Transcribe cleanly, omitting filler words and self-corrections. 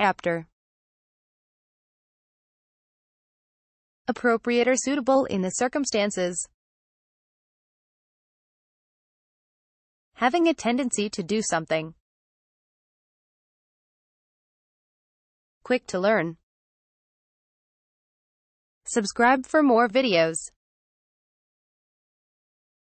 Apter. Appropriate or suitable in the circumstances. Having a tendency to do something. Quick to learn. Subscribe for more videos.